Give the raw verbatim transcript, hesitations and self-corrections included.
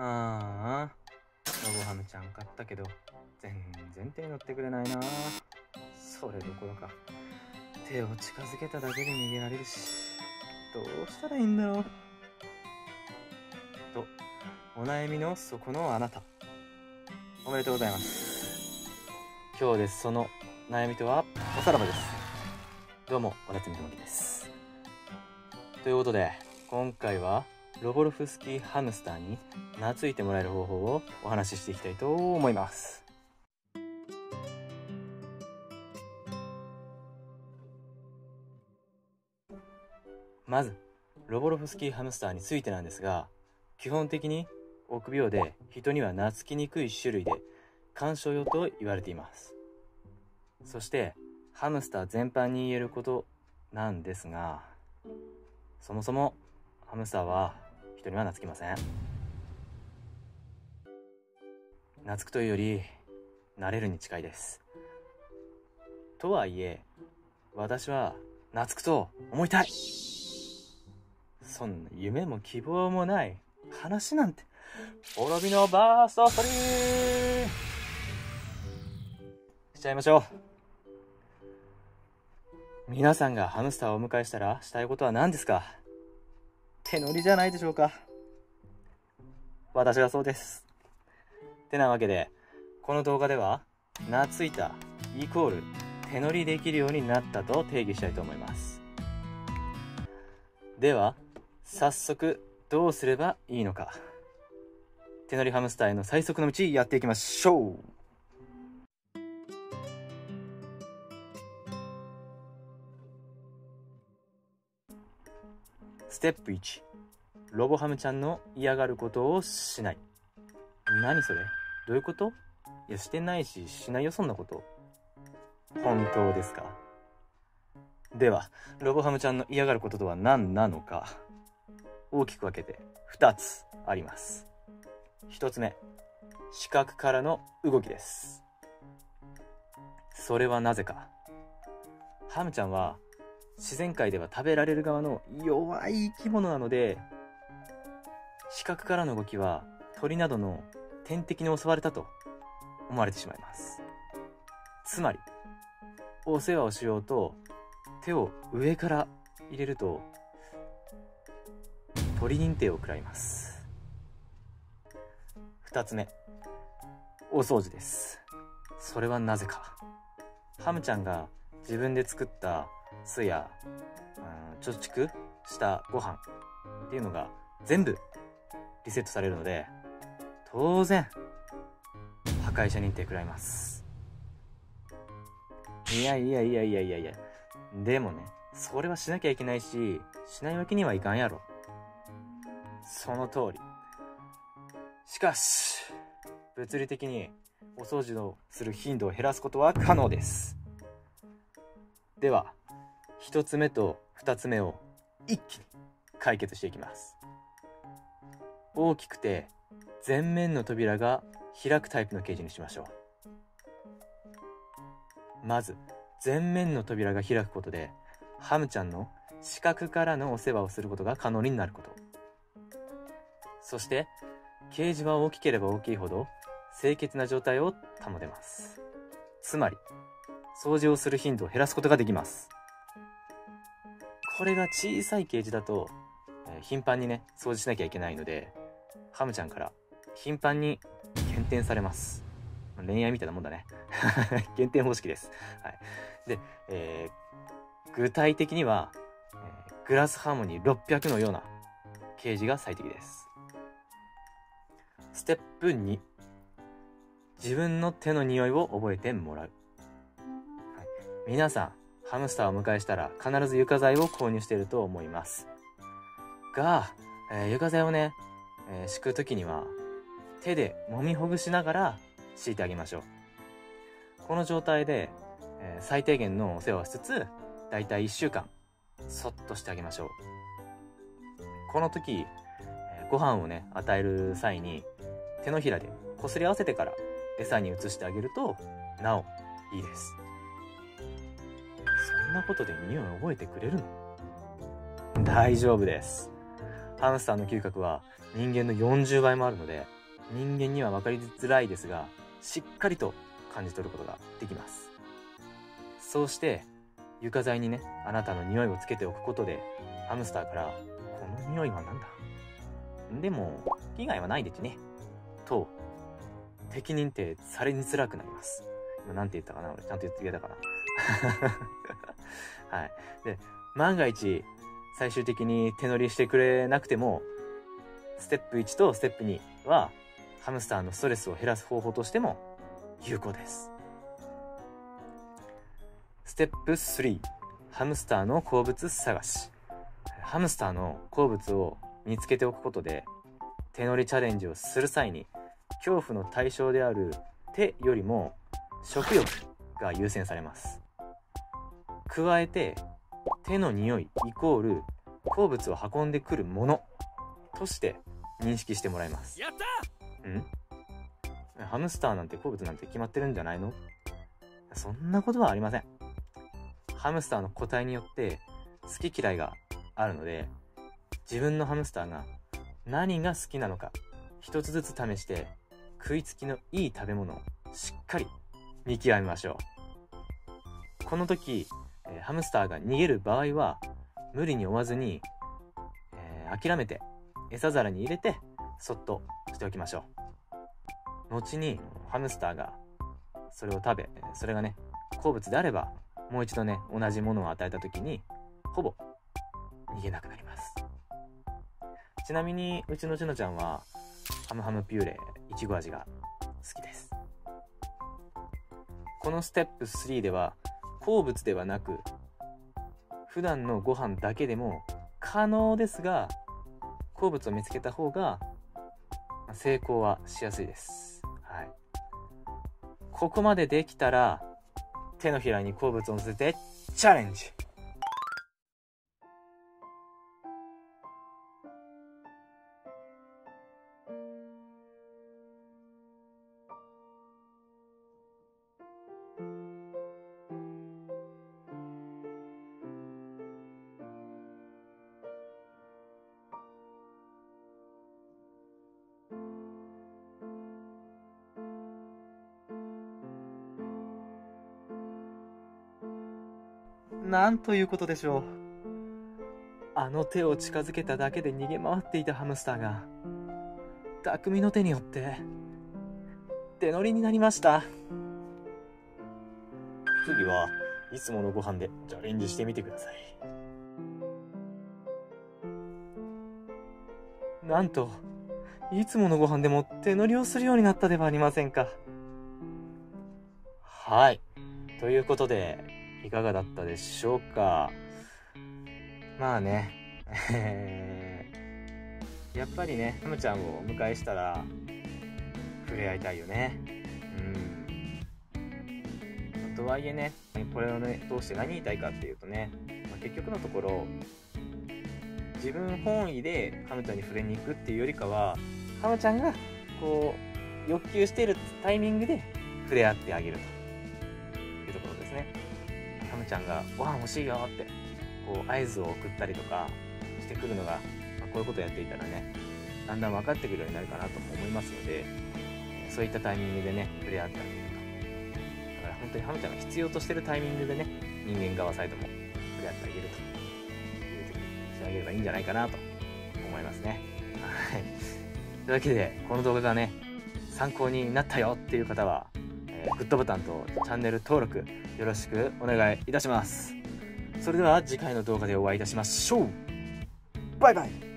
ああ、のごはむちゃん買ったけど全然手に乗ってくれないな。それどころか手を近づけただけで逃げられるし、どうしたらいいんだろうとお悩みのそこのあなた、おめでとうございます。今日です。その悩みとはおさらばです。どうも、おなつみともきです。ということで、今回はロボロフスキーハムスターに懐いてもらえる方法をお話ししていきたいと思います。まずロボロフスキーハムスターについてなんですが、基本的に臆病で人には懐きにくい種類で、観賞用と言われています。そしてハムスター全般に言えることなんですが、そもそもハムスターは人には懐きません。懐くというより慣れるに近いです。とはいえ、私は懐くと思いたい。そんな夢も希望もない話なんて、滅びのバーストストリームしちゃいましょう。皆さんがハムスターをお迎えしたらしたいことは何ですか？手乗りじゃないでしょうか。私はそうです。てなわけで、この動画では懐いたイコール手乗りできるようになったと定義したいと思います。では早速どうすればいいのか、手乗りハムスターへの最速の道、やっていきましょう。ステップいち、ロボハムちゃんの嫌がることをしない。何それ、どういうこと？いや、してないし、しないよ、そんなこと。本当ですか？ではロボハムちゃんの嫌がることとは何なのか、大きく分けてふたつあります。ひとつめ、視覚からの動きです。それはなぜか、ハムちゃんは自然界では食べられる側の弱い生き物なので、視覚からの動きは鳥などの天敵に襲われたと思われてしまいます。つまりお世話をしようと手を上から入れると鳥認定を食らいます。ふたつめ、お掃除です。それはなぜか、ハムちゃんが自分で作った巣や、うん、貯蓄したご飯っていうのが全部リセットされるので、当然破壊者認定食らいます。いやいやいやいやいやいや、でもね、それはしなきゃいけないし、しないわけにはいかんやろ。その通り。しかし物理的にお掃除をする頻度を減らすことは可能です。ではひとつめとふたつめを一気に解決していきます。大きくて前面の扉が開くタイプのケージにしましょう。まず前面の扉が開くことで、ハムちゃんの視覚からのお世話をすることが可能になること。そしてケージは大きければ大きいほど清潔な状態を保てます。つまり掃除をする頻度を減らすことができます。これが小さいケージだと、えー、頻繁にね掃除しなきゃいけないので、ハムちゃんから頻繁に減点されます。恋愛みたいなもんだね減点方式です、はい。で、えー、具体的には、えー、グラスハーモニーろっぴゃくのようなケージが最適です。ステップに、自分の手の匂いを覚えてもらう。皆さんハムスターをお迎えしたら必ず床材を購入していると思いますが、えー、床材をね、えー、敷くときには手で揉みほぐしながら敷いてあげましょう。この状態で、えー、最低限のお世話をしつつ、だいたいいっしゅうかんそっとしてあげましょう。この時、えー、ご飯をね与える際に手のひらでこすり合わせてから餌に移してあげるとなおいいです。そんなことで匂いを覚えてくれるの？大丈夫です。ハムスターの嗅覚は人間のよんじゅうばいもあるので、人間には分かりづらいですが、しっかりと感じ取ることができます。そうして床材にね、あなたの匂いをつけておくことで、ハムスターから「この匂いはなんだ?」「でも被害はないでちね」と敵認定されにづらくなります。今なんて言ったかな、俺ちゃんと言えたかなはい。で、万が一最終的に手乗りしてくれなくても、ステップいちとステップにはハムスターのストレスを減らす方法としても有効です。ステップスリー、ハムスターの好物探し。ハムスターの好物を見つけておくことで、手乗りチャレンジをする際に恐怖の対象である手よりも食欲が優先されます。加えて、手の匂いイコール好物を運んでくるものとして認識してもらいます。やったん?ハムスターなんて好物なんて決まってるんじゃないの?そんなことはありません。ハムスターの個体によって好き嫌いがあるので、自分のハムスターが何が好きなのか一つずつ試して、食いつきのいい食べ物をしっかり見極めましょう。この時ハムスターが逃げる場合は、無理に追わずに、えー、諦めて餌皿に入れてそっとしておきましょう。後にハムスターがそれを食べ、それがね好物であれば、もう一度ね同じものを与えた時にほぼ逃げなくなります。ちなみにうちのちのちゃんはハムハムピューレいちご味が好きです。このステップスリーでは、好物ではなく普段のご飯だけでも可能ですが、好物を見つけた方が成功はしやすいです、はい、ここまでできたら手のひらに好物を乗せてチャレンジ。なんということでしょう。あの手を近づけただけで逃げ回っていたハムスターが、匠の手によって手乗りになりました。次はいつものご飯でチャレンジしてみてください。なんといつものご飯でも手乗りをするようになったではありませんか。はい、ということでいかがだったでしょうか。まあねやっぱりね、ハムちゃんをお迎えしたら触れ合いたいよね。うん。とはいえね、これをね通して何言いたいかっていうとね、まあ、結局のところ自分本位でハムちゃんに触れに行くっていうよりかは、ハムちゃんがこう欲求しているタイミングで触れ合ってあげるというところですね。ハムちゃんがご飯欲しいよってこう合図を送ったりとかしてくるのが、まあ、こういうことをやっていたらね、だんだん分かってくるようになるかなとも思いますので、そういったタイミングでね触れ合ってあげると。だから本当にハムちゃんが必要としてるタイミングでね、人間側サイドも触れ合ってあげるという時にしてあげればいいんじゃないかなと思いますね。はい。というわけで、この動画がね参考になったよっていう方は、グッドボタンとチャンネル登録よろしくお願いいたします。それでは次回の動画でお会いいたしましょう。バイバイ。